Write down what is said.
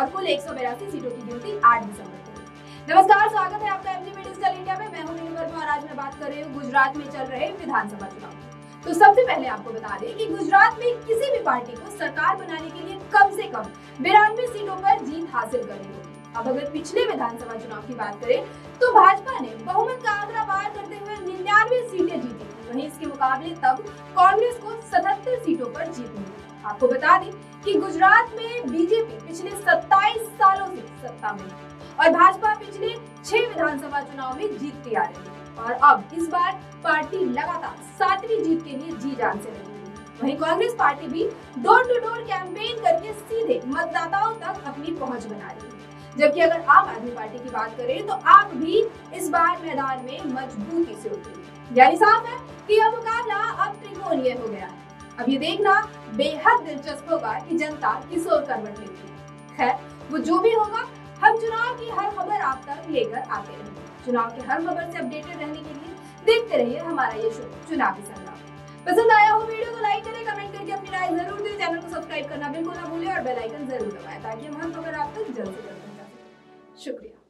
और कुल 182 सीटों की गिनती 8 दिसंबर को। नमस्कार, स्वागत है आपका एमजी डिजिटल इंडिया में। मैं हूं नीलू वर्मा और आज मैं बात कर रही हूँ गुजरात में चल रहे विधानसभा चुनाव। तो सबसे पहले आपको बता दें कि गुजरात में किसी भी पार्टी को सरकार बनाने के लिए कम से कम 92 सीटों पर जीत हासिल करनी होगी। अब अगर पिछले विधानसभा चुनाव की बात करें तो भाजपा ने बहुमत का आंकड़ा पार करते हुए 99 सीटें जीती थी, वहीं इसके मुकाबले तब कांग्रेस को 77 सीटों पर जीत मिली। आपको बता दें कि गुजरात में बीजेपी पिछले 27 सालों से सत्ता में और भाजपा पिछले 6 विधानसभा चुनाव में जीतती आ रही है और अब इस बार पार्टी लगातार 7वीं जीत के लिए जी जान से लगी। वहीं कांग्रेस पार्टी भी डोर टू डोर कैंपेन करके सीधे मतदाताओं तक अपनी पहुँच बना रही है, जबकि अगर आम आदमी पार्टी की बात करें तो आप भी इस बार मैदान में मजबूती से उतरी। यानी साफ है कि यह मुकाबला अब त्रिकोणीय हो गया है। अब ये देखना बेहद दिलचस्प होगा कि जनता किस ओर करवट लेती है। खैर, वो जो भी होगा, हम चुनाव की हर खबर आप तक लेकर आते रहेंगे। चुनाव की हर खबर से अपडेटेड रहने के लिए देखते रहिए हमारा ये शो चुनावी संग्राम। पसंद आया हो वीडियो को लाइक करें, कमेंट करके अपनी राय जरूर दें। चैनल को सब्सक्राइब करना बिल्कुल ना भूलें और बेल आइकन जरूर दबाएं ताकि हम हर खबर आप तक जल्द से जल्द। शुक्रिया।